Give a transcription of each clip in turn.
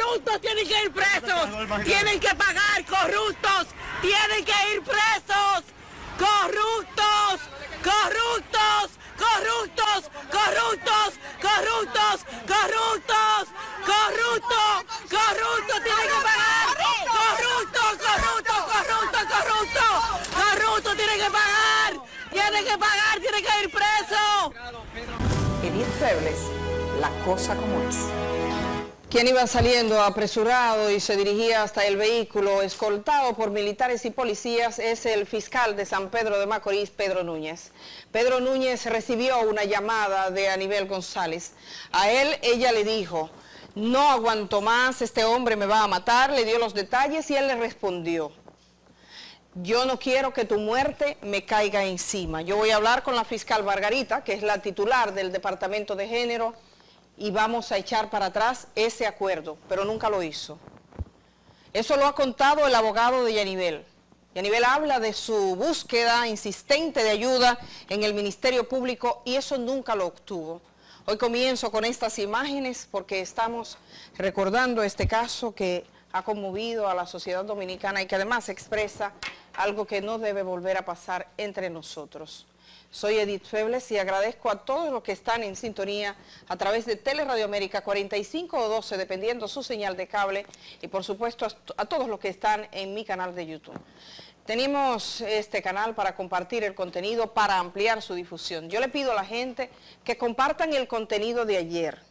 corruptos tienen que ir presos, tienen que pagar, corruptos, tienen que ir presos, corruptos, corruptos, corruptos, corruptos, corruptos, corruptos, corruptos, corruptos, tienen que pagar, corruptos, corruptos, corruptos, corruptos, corruptos, tienen que pagar, tienen que ir presos. Edith Febles, La Cosa Como Es. Quien iba saliendo apresurado y se dirigía hasta el vehículo escoltado por militares y policías es el fiscal de San Pedro de Macorís, Pedro Núñez. Pedro Núñez recibió una llamada de Anibel González. A él ella le dijo, no aguanto más, este hombre me va a matar, le dio los detalles y él le respondió, yo no quiero que tu muerte me caiga encima. Yo voy a hablar con la fiscal Margarita, que es la titular del Departamento de Género, y vamos a echar para atrás ese acuerdo, pero nunca lo hizo. Eso lo ha contado el abogado de Yanibel. Yanibel habla de su búsqueda insistente de ayuda en el Ministerio Público y eso nunca lo obtuvo. Hoy comienzo con estas imágenes porque estamos recordando este caso que ha conmovido a la sociedad dominicana y que además expresa algo que no debe volver a pasar entre nosotros. Soy Edith Febles y agradezco a todos los que están en sintonía a través de Teleradio América 45 o 12, dependiendo su señal de cable, y por supuesto a todos los que están en mi canal de YouTube. Tenemos este canal para compartir el contenido, para ampliar su difusión. Yo le pido a la gente que compartan el contenido de ayer,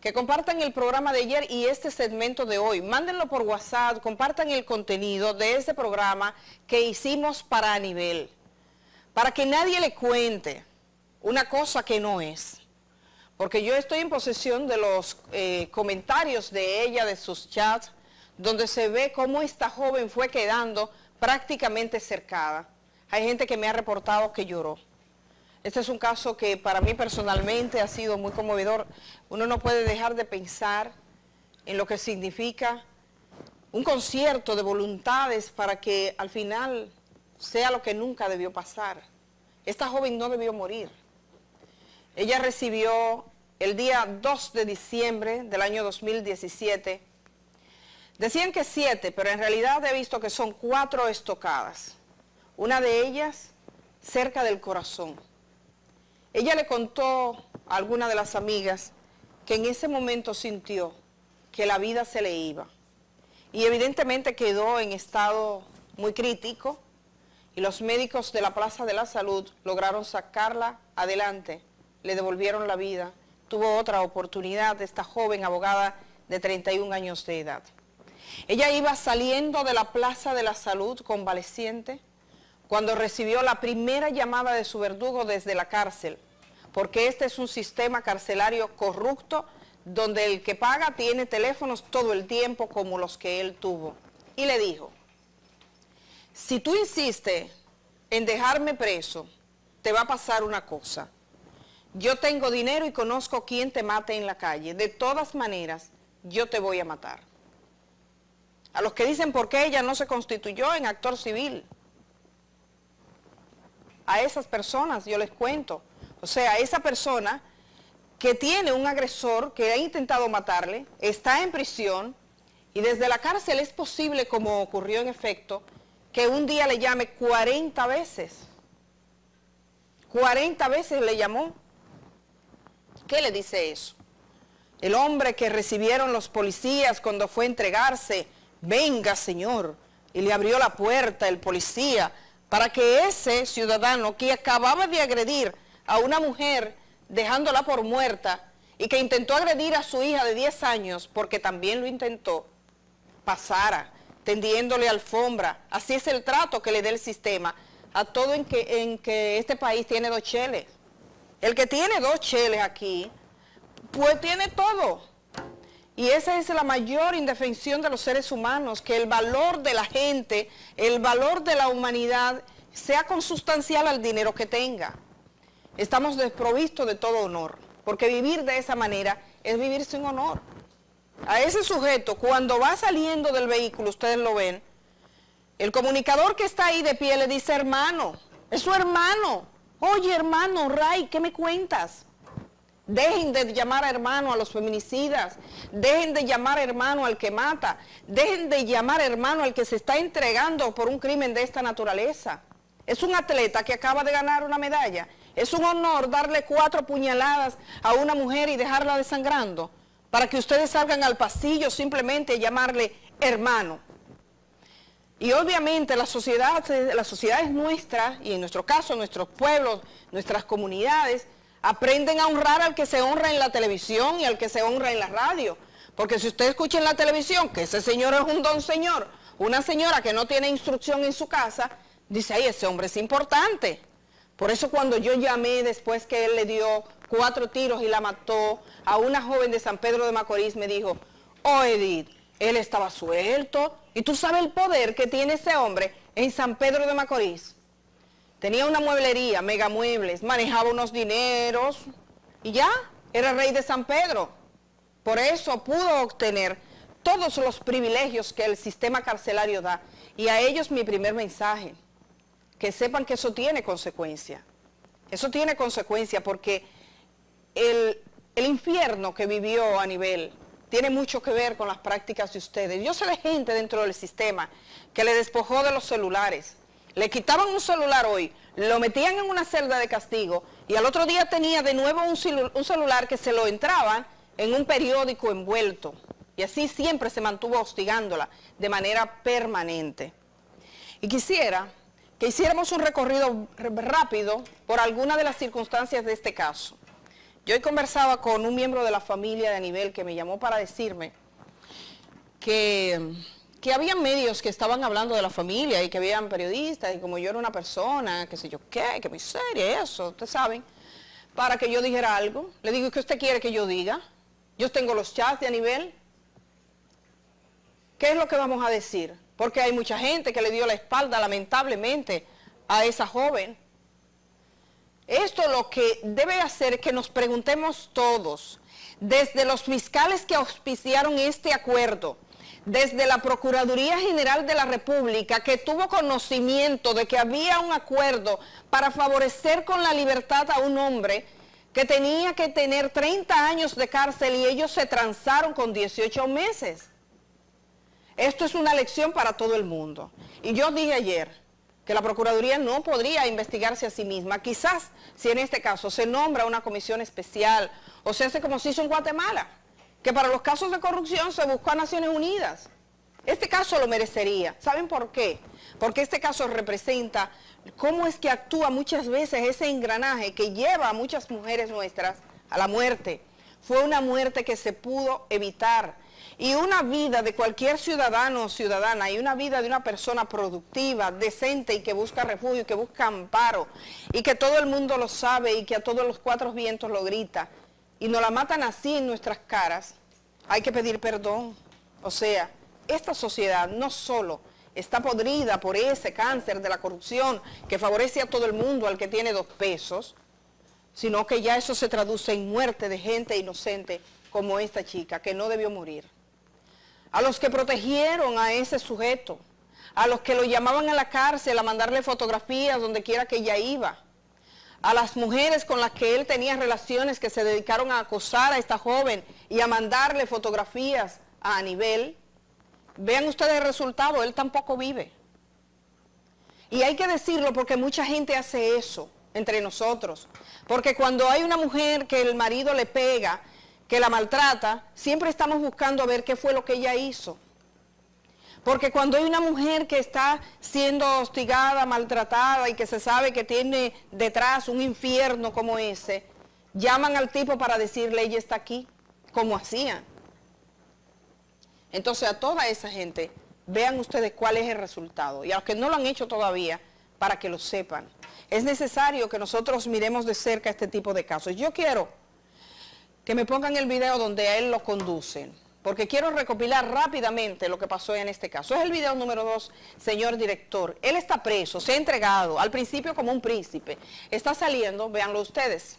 que compartan el programa de ayer y este segmento de hoy. Mándenlo por WhatsApp, compartan el contenido de este programa que hicimos para Anibel, para que nadie le cuente una cosa que no es, porque yo estoy en posesión de los comentarios de ella, de sus chats, donde se ve cómo esta joven fue quedando prácticamente cercada. Hay gente que me ha reportado que lloró. Este es un caso que para mí personalmente ha sido muy conmovedor. Uno no puede dejar de pensar en lo que significa un concierto de voluntades para que al final sea lo que nunca debió pasar. Esta joven no debió morir. Ella recibió el día 2 de diciembre del año 2017. Decían que 7, pero en realidad he visto que son 4 estocadas. Una de ellas cerca del corazón. Ella le contó a alguna de las amigas que en ese momento sintió que la vida se le iba. Y evidentemente quedó en estado muy crítico. Y los médicos de la Plaza de la Salud lograron sacarla adelante, le devolvieron la vida. Tuvo otra oportunidad esta joven abogada de 31 años de edad. Ella iba saliendo de la Plaza de la Salud convaleciente cuando recibió la primera llamada de su verdugo desde la cárcel, porque este es un sistema carcelario corrupto donde el que paga tiene teléfonos todo el tiempo como los que él tuvo. Y le dijo, si tú insistes en dejarme preso, te va a pasar una cosa. Yo tengo dinero y conozco quién te mate en la calle. De todas maneras, yo te voy a matar. A los que dicen por qué ella no se constituyó en actor civil, a esas personas yo les cuento. O sea, esa persona que tiene un agresor que ha intentado matarle, está en prisión y desde la cárcel es posible, como ocurrió en efecto, que un día le llame 40 veces. 40 veces le llamó. ¿Qué le dice eso? El hombre que recibieron los policías cuando fue a entregarse, venga señor, y le abrió la puerta el policía para que ese ciudadano que acababa de agredir a una mujer dejándola por muerta y que intentó agredir a su hija de 10 años porque también lo intentó, pasara tendiéndole alfombra. Así es el trato que le dé el sistema a todo en que este país tiene 2 cheles. El que tiene 2 cheles aquí, pues tiene todo. Y esa es la mayor indefensión de los seres humanos, que el valor de la gente, el valor de la humanidad, sea consustancial al dinero que tenga. Estamos desprovistos de todo honor, porque vivir de esa manera es vivir sin honor. A ese sujeto, cuando va saliendo del vehículo, ustedes lo ven, el comunicador que está ahí de pie le dice, hermano, es su hermano. Oye, hermano, Ray, ¿qué me cuentas? Dejen de llamar a hermano a los feminicidas, dejen de llamar a hermano al que mata, dejen de llamar a hermano al que se está entregando por un crimen de esta naturaleza. Es un atleta que acaba de ganar una medalla, es un honor darle 4 puñaladas a una mujer y dejarla desangrando, para que ustedes salgan al pasillo simplemente y llamarle hermano. Y obviamente las sociedades nuestras, y en nuestro caso nuestros pueblos, nuestras comunidades, aprenden a honrar al que se honra en la televisión y al que se honra en la radio. Porque si usted escucha en la televisión que ese señor es un don señor, una señora que no tiene instrucción en su casa, dice, ay, ese hombre es importante. Por eso cuando yo llamé después que él le dio 4 tiros y la mató a una joven de San Pedro de Macorís, me dijo, oh Edith, él estaba suelto. Y tú sabes el poder que tiene ese hombre en San Pedro de Macorís. Tenía una mueblería, megamuebles, manejaba unos dineros y ya, era rey de San Pedro. Por eso pudo obtener todos los privilegios que el sistema carcelario da. Y a ellos mi primer mensaje, que sepan que eso tiene consecuencia. Eso tiene consecuencia porque el infierno que vivió Anibel tiene mucho que ver con las prácticas de ustedes. Yo sé de gente dentro del sistema que le despojó de los celulares. Le quitaban un celular hoy, lo metían en una celda de castigo y al otro día tenía de nuevo un celular que se lo entraban en un periódico envuelto. Y así siempre se mantuvo hostigándola de manera permanente. Y quisiera que hiciéramos un recorrido rápido por alguna de las circunstancias de este caso. Yo hoy conversaba con un miembro de la familia de Anibel que me llamó para decirme que había medios que estaban hablando de la familia y que habían periodistas, y como yo era una persona, qué sé yo qué, qué miseria, eso, ustedes saben, para que yo dijera algo. Le digo, ¿qué usted quiere que yo diga? Yo tengo los chats de Anibel. ¿Qué es lo que vamos a decir? Porque hay mucha gente que le dio la espalda, lamentablemente, a esa joven. Esto lo que debe hacer es que nos preguntemos todos, desde los fiscales que auspiciaron este acuerdo, desde la Procuraduría General de la República, que tuvo conocimiento de que había un acuerdo para favorecer con la libertad a un hombre que tenía que tener 30 años de cárcel y ellos se transaron con 18 meses. Esto es una lección para todo el mundo. Y yo dije ayer que la Procuraduría no podría investigarse a sí misma. Quizás si en este caso se nombra una comisión especial o se hace como se hizo en Guatemala, que para los casos de corrupción se buscó a Naciones Unidas. Este caso lo merecería. ¿Saben por qué? Porque este caso representa cómo es que actúa muchas veces ese engranaje que lleva a muchas mujeres nuestras a la muerte. Fue una muerte que se pudo evitar. Y una vida de cualquier ciudadano o ciudadana, y una vida de una persona productiva, decente, y que busca refugio, y que busca amparo, y que todo el mundo lo sabe, y que a todos los 4 vientos lo grita, y nos la matan así en nuestras caras, hay que pedir perdón. O sea, esta sociedad no solo está podrida por ese cáncer de la corrupción que favorece a todo el mundo, al que tiene 2 pesos, sino que ya eso se traduce en muerte de gente inocente como esta chica, que no debió morir. A los que protegieron a ese sujeto, a los que lo llamaban a la cárcel a mandarle fotografías donde quiera que ella iba, a las mujeres con las que él tenía relaciones que se dedicaron a acosar a esta joven y a mandarle fotografías a Anibel, vean ustedes el resultado, él tampoco vive. Y hay que decirlo porque mucha gente hace eso entre nosotros, porque cuando hay una mujer que el marido le pega, que la maltrata, siempre estamos buscando a ver qué fue lo que ella hizo. Porque cuando hay una mujer que está siendo hostigada, maltratada y que se sabe que tiene detrás un infierno como ese, llaman al tipo para decirle, ella está aquí, como hacían. Entonces a toda esa gente, vean ustedes cuál es el resultado. Y a los que no lo han hecho todavía, para que lo sepan. Es necesario que nosotros miremos de cerca este tipo de casos. Yo quiero que me pongan el video donde a él lo conducen, porque quiero recopilar rápidamente lo que pasó en este caso. Es el video número 2, señor director. Él está preso, se ha entregado, al principio como un príncipe. Está saliendo, véanlo ustedes.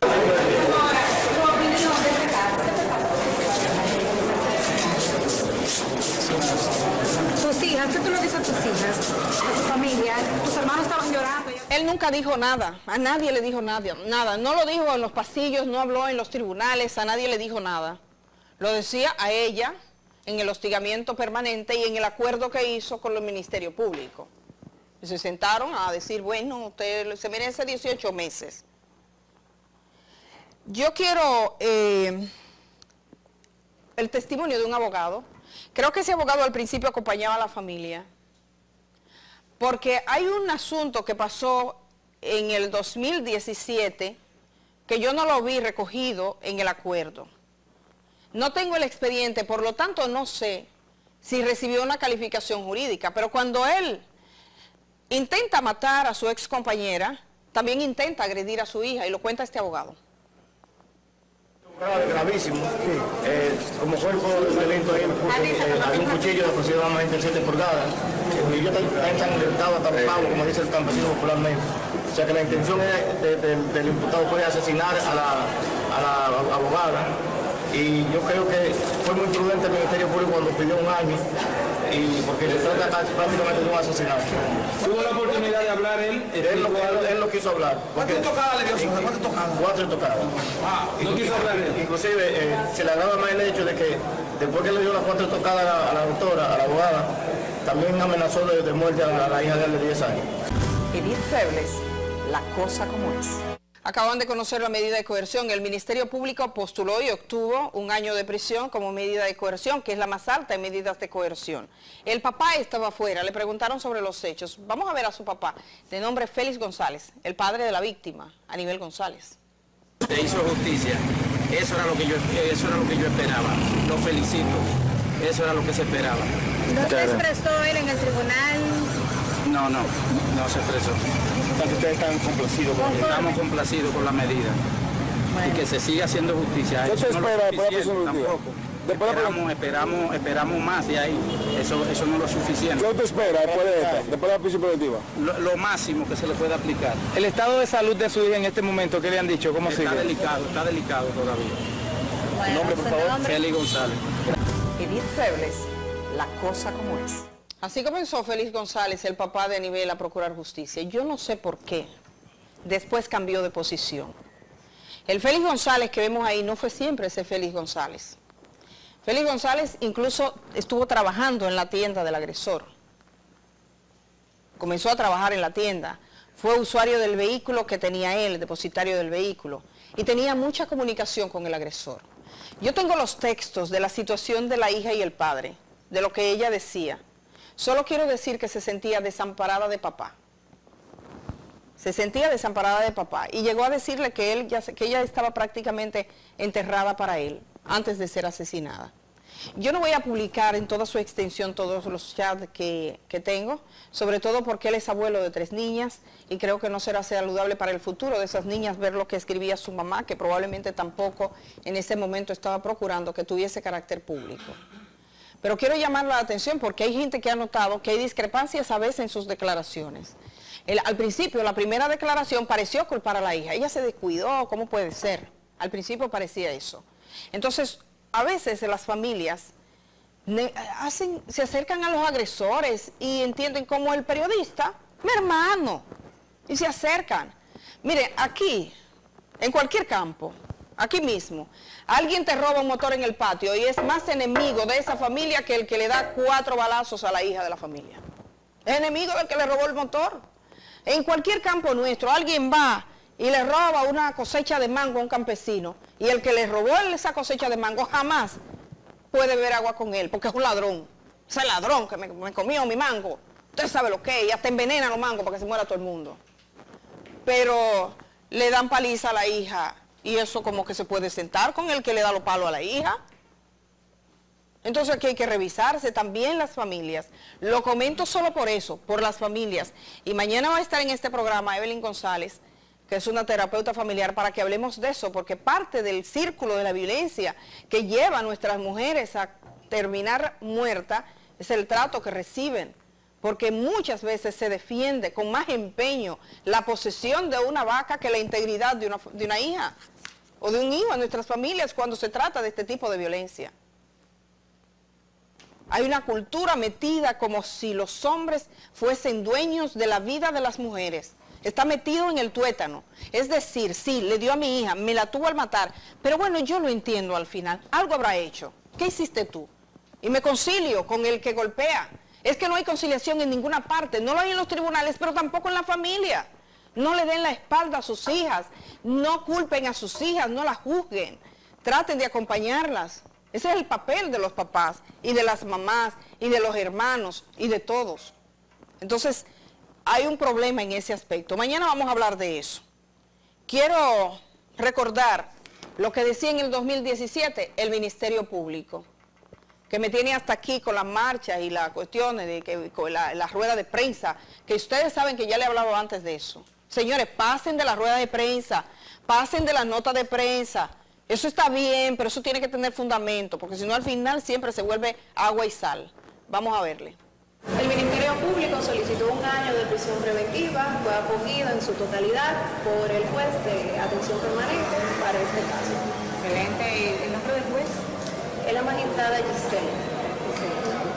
Tus hijas, ¿qué tú le dices a tus hijas? A tu familia, tus hermanos estaban llorando. Él nunca dijo nada, a nadie le dijo nada, no lo dijo en los pasillos, no habló en los tribunales, a nadie le dijo nada. Lo decía a ella en el hostigamiento permanente y en el acuerdo que hizo con el Ministerio Público. Y se sentaron a decir, bueno, usted se merece 18 meses. Yo quiero el testimonio de un abogado. Creo que ese abogado al principio acompañaba a la familia, porque hay un asunto que pasó en el 2017 que yo no lo vi recogido en el acuerdo. No tengo el expediente, por lo tanto no sé si recibió una calificación jurídica, pero cuando él intenta matar a su ex compañera, también intenta agredir a su hija, y lo cuenta este abogado. Gravísimo, sí. Como cuerpo de delito ahí había un cuchillo de aproximadamente 7 pulgadas, y yo estaba ensangrentado hasta el pavo, como dice el campesino popularmente. O sea que la intención del imputado fue asesinar a la abogada, y yo creo que fue muy prudente el Ministerio Público cuando pidió un año, y porque se trata prácticamente de un asesinato. ¿Tuvo la oportunidad de hablar él? Él no quiso hablar. ¿Cuántas tocadas le dio? Cuatro tocadas. Ah, no quiso hablar él. Inclusive se le agrava más el hecho de que después que le dio las 4 tocadas a la autora, a la abogada, también amenazó de muerte a la hija de él de 10 años. Edith Febles, la cosa como es. Acaban de conocer la medida de coerción. El Ministerio Público postuló y obtuvo un año de prisión como medida de coerción, que es la más alta en medidas de coerción. El papá estaba afuera, le preguntaron sobre los hechos. Vamos a ver a su papá, de nombre Félix González, el padre de la víctima, Anibel González. Se hizo justicia, eso era lo que yo esperaba, lo felicito, eso era lo que se esperaba. ¿No se expresó él en el tribunal? No se expresó. Ustedes están complacidos con eso. Estamos complacidos con la medida. Bueno. Y que se siga haciendo justicia. ¿Qué se espera después de la prisión judicial? Esperamos más de ahí. Eso no es lo suficiente. ¿Qué te espera después de la prisión preventiva? Lo máximo que se le puede aplicar. ¿El estado de salud de su hija en este momento, qué le han dicho? ¿Cómo sigue? Está delicado todavía. Bueno, ¿su nombre, por favor? Félix González. Edith Febles, la cosa como es. Así comenzó Félix González, el papá de Anibel, a procurar justicia. Yo no sé por qué. Después cambió de posición. El Félix González que vemos ahí no fue siempre ese Félix González. Félix González incluso estuvo trabajando en la tienda del agresor. Comenzó a trabajar en la tienda. Fue usuario del vehículo que tenía él, depositario del vehículo. Y tenía mucha comunicación con el agresor. Yo tengo los textos de la situación de la hija y el padre, de lo que ella decía. Solo quiero decir que se sentía desamparada de papá. Se sentía desamparada de papá. Y llegó a decirle que ella estaba prácticamente enterrada para él antes de ser asesinada. Yo no voy a publicar en toda su extensión todos los chats que tengo, sobre todo porque él es abuelo de 3 niñas y creo que no será saludable para el futuro de esas niñas ver lo que escribía su mamá, que probablemente tampoco en ese momento estaba procurando que tuviese carácter público. Pero quiero llamar la atención porque hay gente que ha notado que hay discrepancias a veces en sus declaraciones. Al principio, la primera declaración pareció culpar a la hija. Ella se descuidó, ¿cómo puede ser? Al principio parecía eso. Entonces, a veces las familias se acercan a los agresores y entienden como el periodista, mi hermano, y se acercan. Miren, aquí, en cualquier campo, aquí mismo, alguien te roba un motor en el patio y es más enemigo de esa familia que el que le da 4 balazos a la hija de la familia. Es enemigo del que le robó el motor. En cualquier campo nuestro, alguien va y le roba una cosecha de mango a un campesino y el que le robó esa cosecha de mango jamás puede beber agua con él porque es un ladrón. Es el ladrón que me comió mi mango. Usted sabe lo que es, y hasta envenena los mangos para que se muera todo el mundo. Pero le dan paliza a la hija. Y eso como que se puede sentar con el que le da los palos a la hija. Entonces aquí hay que revisarse también las familias. Lo comento solo por eso, por las familias. Y mañana va a estar en este programa Evelyn González, que es una terapeuta familiar, para que hablemos de eso, porque parte del círculo de la violencia que lleva a nuestras mujeres a terminar muerta es el trato que reciben. Porque muchas veces se defiende con más empeño la posesión de una vaca que la integridad de una hija o de un hijo en nuestras familias cuando se trata de este tipo de violencia. Hay una cultura metida como si los hombres fuesen dueños de la vida de las mujeres. Está metido en el tuétano. Es decir, sí, le dio a mi hija, me la tuvo al matar, pero bueno, yo lo entiendo al final. Algo habrá hecho. ¿Qué hiciste tú? Y me concilio con el que golpea. Es que no hay conciliación en ninguna parte. No lo hay en los tribunales, pero tampoco en la familia. No le den la espalda a sus hijas. No culpen a sus hijas, no las juzguen. Traten de acompañarlas. Ese es el papel de los papás y de las mamás y de los hermanos y de todos. Entonces, hay un problema en ese aspecto. Mañana vamos a hablar de eso. Quiero recordar lo que decía en el 2017 el Ministerio Público, que me tiene hasta aquí con las marchas y las cuestiones, con la rueda de prensa, que ustedes saben que ya le he hablado antes de eso. Señores, pasen de la rueda de prensa, pasen de la nota de prensa. Eso está bien, pero eso tiene que tener fundamento, porque si no al final siempre se vuelve agua y sal. Vamos a verle. El Ministerio Público solicitó un año de prisión preventiva, fue acogido en su totalidad por el juez de atención permanente para este caso. Excelente. ¿El nombre del juez? Es la magistrada Gisela.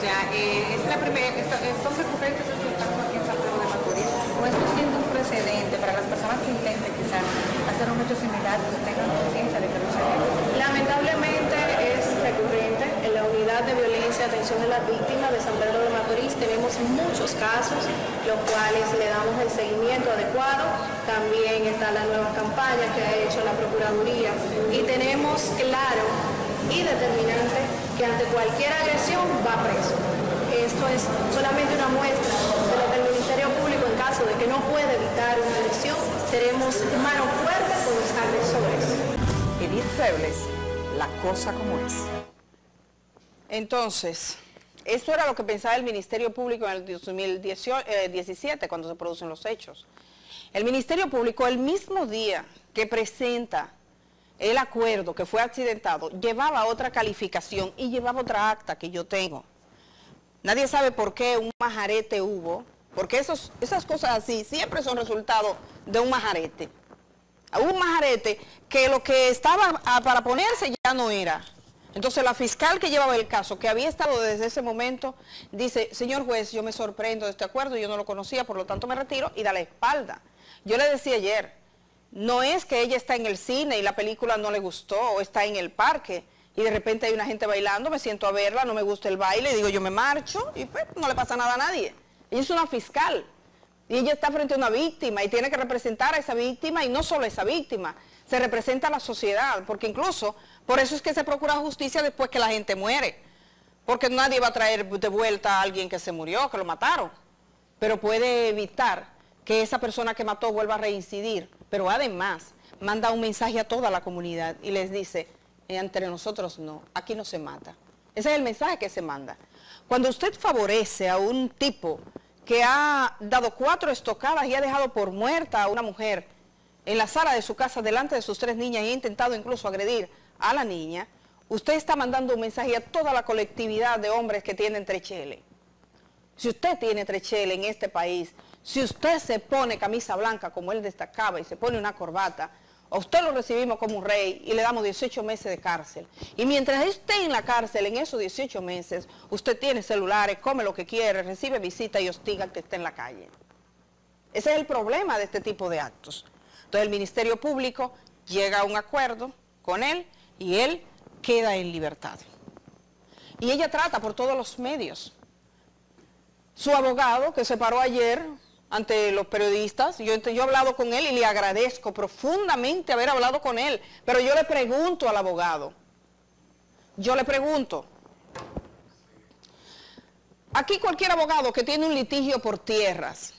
Ya, es la primera, estos recurrentes que estamos aquí en San Pedro de Macoris, no es un precedente para las personas que intenten quizás hacer un hecho similar, que tengan conciencia de que no se debe. Lamentablemente es recurrente. En la unidad de violencia y atención de las víctimas de San Pedro de Macorís tenemos muchos casos, los cuales le damos el seguimiento adecuado. También está la nueva campaña que ha hecho la Procuraduría y tenemos claro y determinante que ante cualquier agresión va preso. Esto es solamente una muestra de lo que el Ministerio Público, en caso de que no pueda evitar una agresión, seremos mano fuerte con los agresores. Edith Febles, la cosa como es. Entonces, eso era lo que pensaba el Ministerio Público en el 2017, cuando se producen los hechos. El Ministerio Público, el mismo día que presenta el acuerdo que fue accidentado, llevaba otra calificación y llevaba otra acta que yo tengo. Nadie sabe por qué un majarete hubo, porque esas cosas así siempre son resultado de un majarete. Un majarete que lo que estaba para ponerse ya no era. Entonces la fiscal que llevaba el caso, que había estado desde ese momento, dice: señor juez, yo me sorprendo de este acuerdo, yo no lo conocía, por lo tanto me retiro, y da la espalda. Yo le decía ayer, no es que ella está en el cine y la película no le gustó, o está en el parque y de repente hay una gente bailando, me siento a verla, no me gusta el baile, digo yo me marcho y pues no le pasa nada a nadie. Ella es una fiscal y ella está frente a una víctima y tiene que representar a esa víctima, y no solo a esa víctima, se representa a la sociedad, porque incluso por eso es que se procura justicia después que la gente muere, porque nadie va a traer de vuelta a alguien que se murió, que lo mataron, pero puede evitar que esa persona que mató vuelva a reincidir, pero además manda un mensaje a toda la comunidad y les dice: entre nosotros no, aquí no se mata. Ese es el mensaje que se manda. Cuando usted favorece a un tipo que ha dado 4 estocadas y ha dejado por muerta a una mujer en la sala de su casa delante de sus 3 niñas, y ha intentado incluso agredir a la niña, usted está mandando un mensaje a toda la colectividad de hombres que tienen trechele. Si usted tiene trechele en este país, si usted se pone camisa blanca como él destacaba y se pone una corbata, a usted lo recibimos como un rey y le damos 18 meses de cárcel. Y mientras esté en la cárcel, en esos 18 meses, usted tiene celulares, come lo que quiere, recibe visitas y hostiga al que esté en la calle. Ese es el problema de este tipo de actos. Entonces el Ministerio Público llega a un acuerdo con él y él queda en libertad. Y ella trata por todos los medios. Su abogado, que se paró ayer ante los periodistas, yo he hablado con él y le agradezco profundamente haber hablado con él, pero yo le pregunto al abogado, aquí cualquier abogado que tiene un litigio por tierras,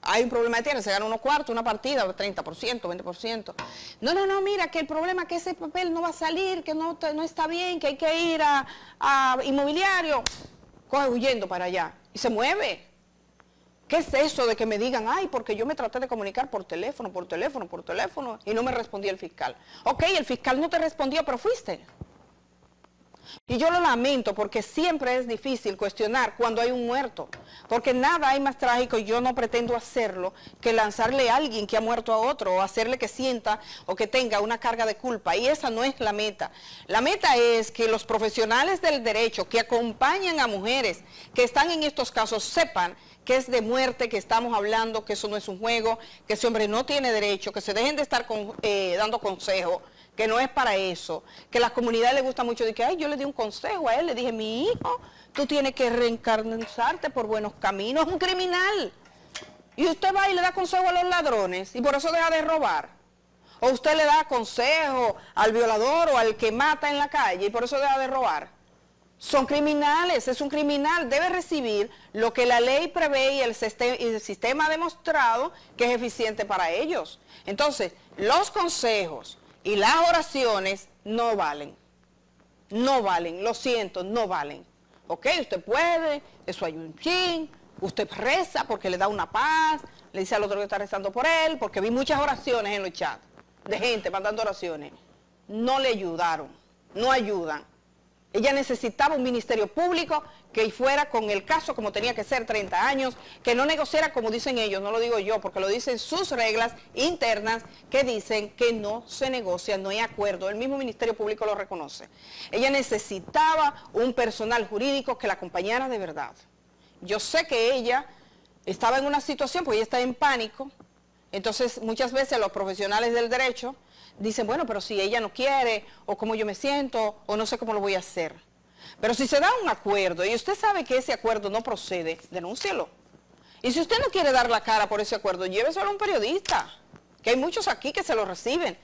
hay un problema de tierra, se gana unos cuartos, una partida, 30%, 20%. No, mira, que el problema es que ese papel no va a salir, que no está bien, que hay que ir a inmobiliario. Coge huyendo para allá y se mueve. ¿Qué es eso de que me digan, ay, porque yo me traté de comunicar por teléfono y no me respondió el fiscal? Ok, el fiscal no te respondió, pero fuiste. Y yo lo lamento porque siempre es difícil cuestionar cuando hay un muerto, porque nada hay más trágico, y yo no pretendo hacerlo, que lanzarle a alguien que ha muerto a otro, o hacerle que sienta o que tenga una carga de culpa, y esa no es la meta. La meta es que los profesionales del derecho que acompañan a mujeres que están en estos casos sepan que es de muerte que estamos hablando, que eso no es un juego, que ese hombre no tiene derecho, que se dejen de estar dando consejos, que no es para eso, que a la comunidad le gusta mucho de que, ay, yo le di un consejo a él, le dije, mi hijo, tú tienes que reencarnarte por buenos caminos, es un criminal, y usted va y le da consejo a los ladrones, y por eso deja de robar, o usted le da consejo al violador o al que mata en la calle, y por eso deja de robar. Son criminales, es un criminal, debe recibir lo que la ley prevé y el sistema ha demostrado que es eficiente para ellos. Entonces, los consejos y las oraciones no valen, no valen, lo siento, no valen. Ok, usted puede, eso hay un chin, usted reza porque le da una paz, le dice al otro que está rezando por él, porque vi muchas oraciones en los chats de gente mandando oraciones. No le ayudaron, no ayudan. Ella necesitaba un ministerio público que fuera con el caso como tenía que ser, 30 años, que no negociara como dicen ellos, no lo digo yo, porque lo dicen sus reglas internas que dicen que no se negocia, no hay acuerdo, el mismo ministerio público lo reconoce. Ella necesitaba un personal jurídico que la acompañara de verdad. Yo sé que ella estaba en una situación, porque ella está en pánico, entonces muchas veces los profesionales del derecho dicen, bueno, pero si ella no quiere, o cómo yo me siento, o no sé cómo lo voy a hacer. Pero si se da un acuerdo, y usted sabe que ese acuerdo no procede, denúncielo. Y si usted no quiere dar la cara por ese acuerdo, lléveselo a un periodista, que hay muchos aquí que se lo reciben.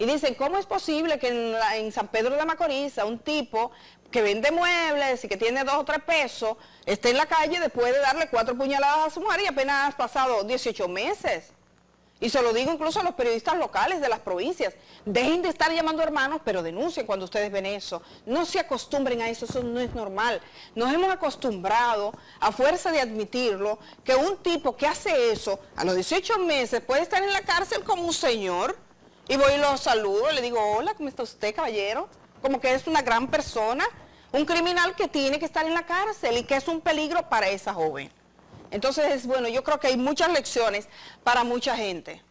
Y dicen, ¿cómo es posible que en San Pedro de Macorís un tipo que vende muebles y que tiene 2 o 3 pesos, esté en la calle después de darle 4 puñaladas a su mujer y apenas has pasado 18 meses? Y se lo digo incluso a los periodistas locales de las provincias, dejen de estar llamando hermanos, pero denuncien cuando ustedes ven eso. No se acostumbren a eso, eso no es normal. Nos hemos acostumbrado, a fuerza de admitirlo, que un tipo que hace eso, a los 18 meses, puede estar en la cárcel como un señor, y voy y lo saludo, le digo, hola, ¿cómo está usted, caballero? Como que es una gran persona, un criminal que tiene que estar en la cárcel y que es un peligro para esa joven. Entonces, bueno, yo creo que hay muchas lecciones para mucha gente.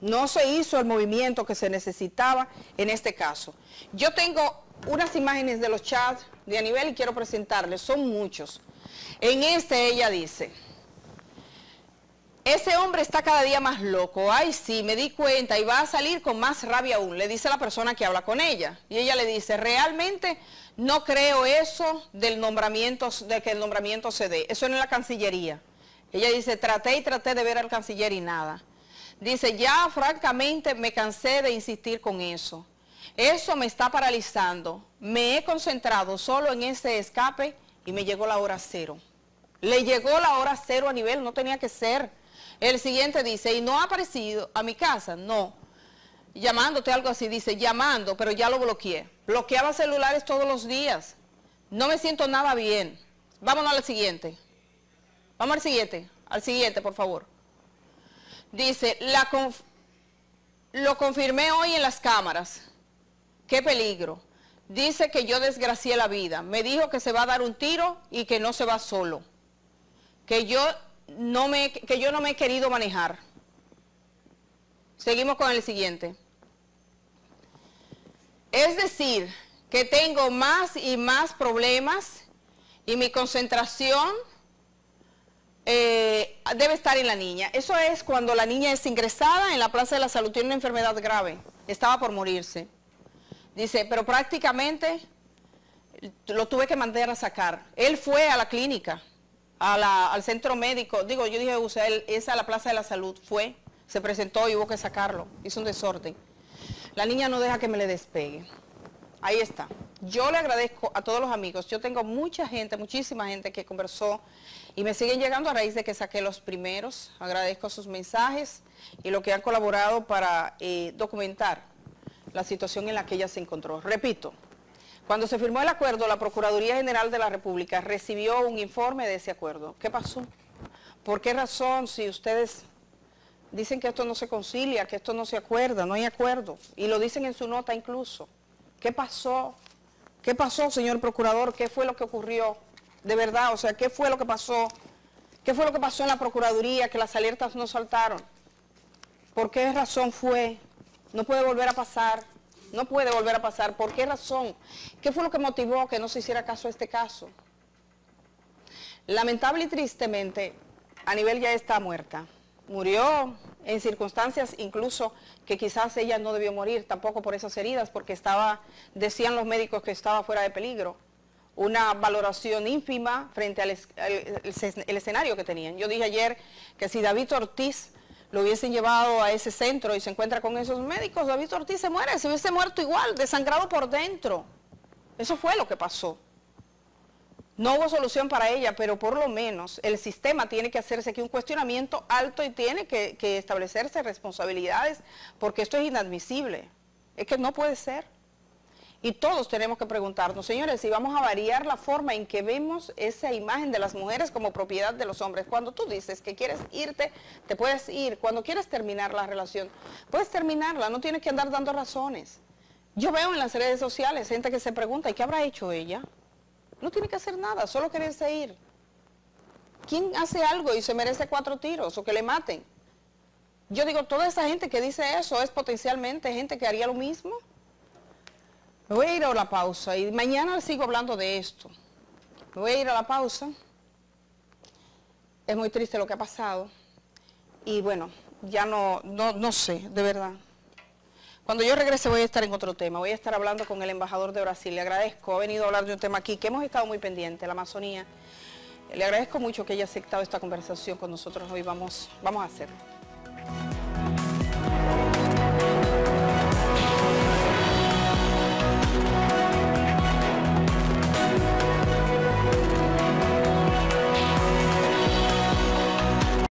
No se hizo el movimiento que se necesitaba en este caso. Yo tengo unas imágenes de los chats de Anibel y quiero presentarles, son muchos. En este ella dice, ese hombre está cada día más loco, ay sí, me di cuenta y va a salir con más rabia aún, le dice la persona que habla con ella. Y ella le dice, realmente no creo eso del nombramiento, de que el nombramiento se dé, eso en la Cancillería. Ella dice, traté y traté de ver al canciller y nada. Dice, ya francamente me cansé de insistir con eso. Eso me está paralizando, me he concentrado solo en ese escape y me llegó la hora cero. Le llegó la hora cero a nivel, no tenía que ser. El siguiente dice, y no ha aparecido a mi casa, no. Llamándote algo así, dice, llamando, pero ya lo bloqueé. Bloqueaba celulares todos los días. No me siento nada bien. Vámonos al siguiente. Vamos al siguiente, por favor. Dice, lo confirmé hoy en las cámaras. Qué peligro. Dice que yo desgracié la vida. Me dijo que se va a dar un tiro y que no se va solo. Que yo no me he querido manejar. Seguimos con el siguiente. Es decir, que tengo más y más problemas y mi concentración debe estar en la niña. Eso es cuando la niña es ingresada en la Plaza de la Salud, tiene una enfermedad grave, estaba por morirse. Dice, pero prácticamente lo tuve que mandar a sacar. Él fue a la clínica, al centro médico, digo, yo dije, Usted, esa a la Plaza de la Salud, fue, se presentó y hubo que sacarlo, hizo un desorden. La niña no deja que me le despegue. Ahí está. Yo le agradezco a todos los amigos. Yo tengo mucha gente, muchísima gente que conversó y me siguen llegando a raíz de que saqué los primeros. Agradezco sus mensajes y lo que han colaborado para documentar la situación en la que ella se encontró. Repito, cuando se firmó el acuerdo, la Procuraduría General de la República recibió un informe de ese acuerdo. ¿Qué pasó? ¿Por qué razón, si ustedes dicen que esto no se concilia, que esto no se acuerda, no hay acuerdo? Y lo dicen en su nota incluso. ¿Qué pasó? ¿Qué pasó, señor procurador? ¿Qué fue lo que ocurrió? De verdad, o sea, ¿qué fue lo que pasó? ¿Qué fue lo que pasó en la Procuraduría, que las alertas no saltaron? ¿Por qué razón fue? No puede volver a pasar, no puede volver a pasar. ¿Por qué razón? ¿Qué fue lo que motivó que no se hiciera caso a este caso? Lamentable y tristemente, Anibel ya está muerta. Murió en circunstancias incluso que quizás ella no debió morir tampoco por esas heridas, porque estaba, decían los médicos, que estaba fuera de peligro. Una valoración ínfima frente al escenario que tenían. Yo dije ayer que si David Ortiz lo hubiesen llevado a ese centro y se encuentra con esos médicos, David Ortiz se muere, se hubiese muerto igual, desangrado por dentro. Eso fue lo que pasó. No hubo solución para ella, pero por lo menos el sistema tiene que hacerse aquí un cuestionamiento alto y tiene que establecerse responsabilidades, porque esto es inadmisible. Es que no puede ser. Y todos tenemos que preguntarnos, señores, si vamos a variar la forma en que vemos esa imagen de las mujeres como propiedad de los hombres. Cuando tú dices que quieres irte, te puedes ir. Cuando quieres terminar la relación, puedes terminarla, no tienes que andar dando razones. Yo veo en las redes sociales gente que se pregunta, ¿y qué habrá hecho ella? No tiene que hacer nada, solo quererse ir. ¿Quién hace algo y se merece 4 tiros o que le maten? Yo digo, toda esa gente que dice eso es potencialmente gente que haría lo mismo. Me voy a ir a la pausa y mañana sigo hablando de esto. Me voy a ir a la pausa. Es muy triste lo que ha pasado. Y bueno, ya no sé, de verdad. Cuando yo regrese voy a estar en otro tema. Voy a estar hablando con el embajador de Brasil. Le agradezco, ha venido a hablar de un tema aquí que hemos estado muy pendientes, la Amazonía. Le agradezco mucho que haya aceptado esta conversación con nosotros hoy. Vamos a hacerlo.